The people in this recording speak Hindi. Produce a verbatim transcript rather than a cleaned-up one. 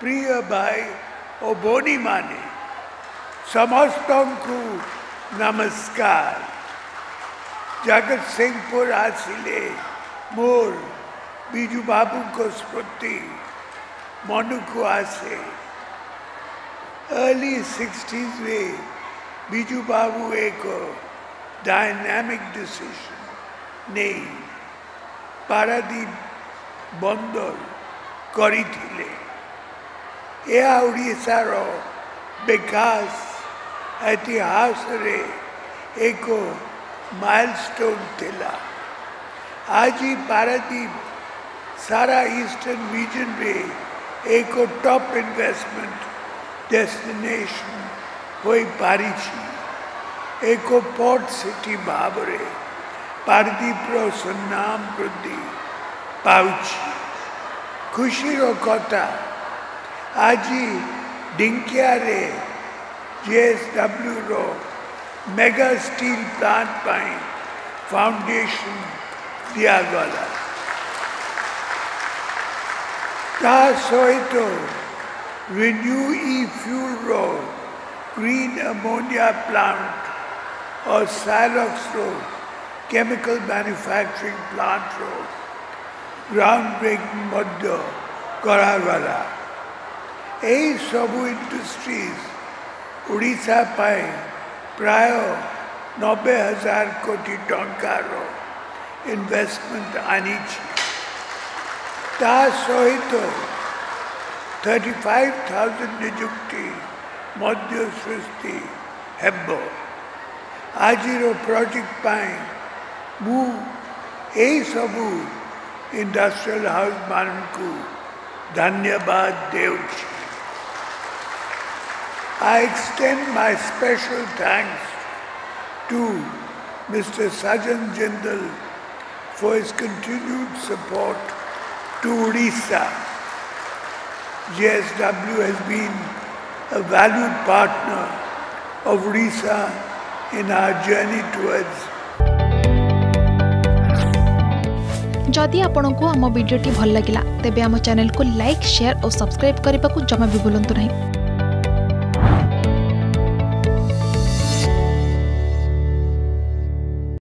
Priya Bhai Obonimane, Samashtam Khu Namaskar, Jagat Sengpur Aase Le Mor, Biju Babu ko Smriti, Monu ko Aase. Early sixties mein Biju Babu ek dynamic decision nahi Paradip bandar kari thile. यह उड़ीसा रो विकास इतिहास रे एक माइलस्टोन थिला। आज ही पारादीप सारा ईस्टर्न रीजन में एक टॉप इन्वेस्टमेंट डेस्टिनेशन होई पारी छी। एक पोर्ट सिटी भावरे पारादीप रो सुनाम वृद्धि पाउची। खुशी रो कथा आजी डिंक्यारे जे एस डब्ल्यू रो मेगा स्टील प्लांट पाई फाउंडेशन दिया गला। ता सोइतो रिन्यू ई फ्यूल रो ग्रीन अमोनिया प्लांट और साइलॉक्स रो केमिकल मैन्युफैक्चरिंग प्लांट रो ग्राउंड ब्रेकिंग मध्य करा गला। एही सबु इंडस्ट्रीज उड़ीसा पाए प्राय नब्बे हजार कोटी टंकार इन्वेस्टमेंट आनी ता सहित थर्टी फाइव थाउजेंड निजुक्ति मध्य सृष्टि हेब। आज प्रोजेक्ट पाए मु एही सबु इंडस्ट्रियल हाउस माननकु धन्यवाद देउची। I extend my special thanks to Mister Sajjan Jindal for his continued support to Odisha. J S W has been a valued partner of Odisha in our journey towards. जदि आपनों आम भिडियोटी भल लगिला तेबे आम चैनल को लाइक शेयर और सब्सक्राइब करने को जमा भी भूलंतु नहीं।